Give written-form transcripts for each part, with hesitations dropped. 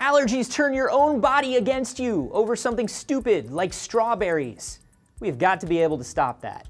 Allergies turn your own body against you over something stupid like strawberries. We've got to be able to stop that.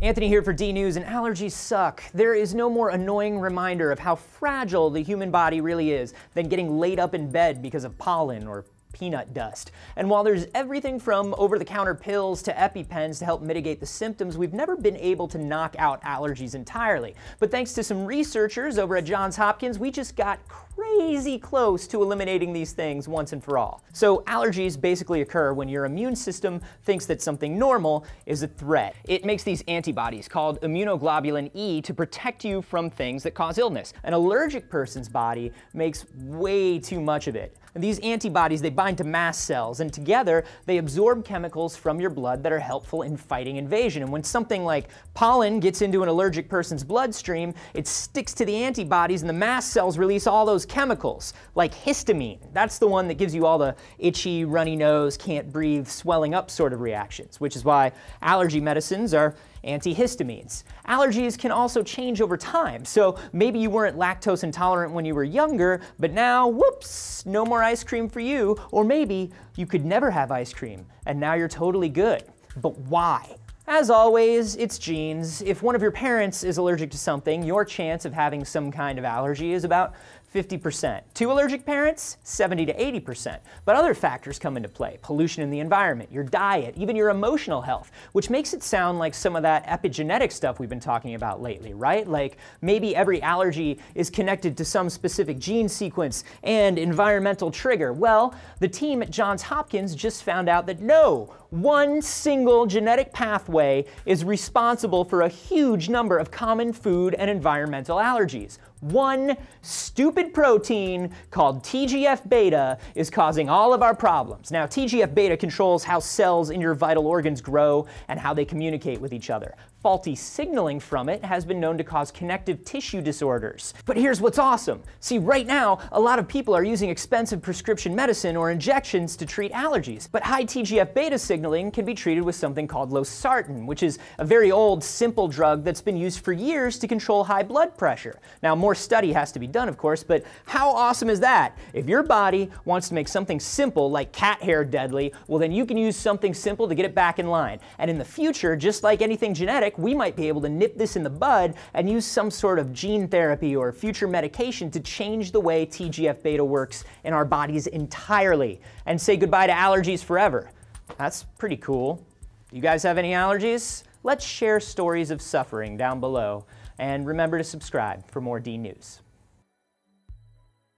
Anthony here for DNews, and allergies suck. There is no more annoying reminder of how fragile the human body really is than getting laid up in bed because of pollen or peanut dust. And while there's everything from over-the-counter pills to EpiPens to help mitigate the symptoms, we've never been able to knock out allergies entirely. But thanks to some researchers over at Johns Hopkins, we just got crazy close to eliminating these things once and for all. So allergies basically occur when your immune system thinks that something normal is a threat. It makes these antibodies called immunoglobulin E to protect you from things that cause illness. An allergic person's body makes way too much of it. And these antibodies, they bind to mast cells, and together they absorb chemicals from your blood that are helpful in fighting invasion. And when something like pollen gets into an allergic person's bloodstream, it sticks to the antibodies, and the mast cells release all those chemicals, like histamine. That's the one that gives you all the itchy, runny nose, can't breathe, swelling up sort of reactions, which is why allergy medicines are antihistamines. Allergies can also change over time, so maybe you weren't lactose intolerant when you were younger, but now, whoops, no more ice cream for you. Or maybe you could never have ice cream, and now you're totally good. But why? As always, it's genes. If one of your parents is allergic to something, your chance of having some kind of allergy is about 50%. Two allergic parents, 70 to 80%. But other factors come into play. Pollution in the environment, your diet, even your emotional health, which makes it sound like some of that epigenetic stuff we've been talking about lately, right? Like maybe every allergy is connected to some specific gene sequence and environmental trigger. Well, the team at Johns Hopkins just found out that no, one single genetic pathway is responsible for a huge number of common food and environmental allergies. One stupid protein called TGF-beta is causing all of our problems. Now, TGF-beta controls how cells in your vital organs grow and how they communicate with each other. Faulty signaling from it has been known to cause connective tissue disorders. But here's what's awesome. See, right now, a lot of people are using expensive prescription medicine or injections to treat allergies. But high TGF-beta signaling can be treated with something called Losartan, which is a very old, simple drug that's been used for years to control high blood pressure. Now, more study has to be done, of course, but how awesome is that? If your body wants to make something simple like cat hair deadly, well, then you can use something simple to get it back in line. And in the future, just like anything genetic, we might be able to nip this in the bud and use some sort of gene therapy or future medication to change the way TGF-beta works in our bodies entirely and say goodbye to allergies forever. That's pretty cool. You guys have any allergies? Let's share stories of suffering down below, and remember to subscribe for more DNews.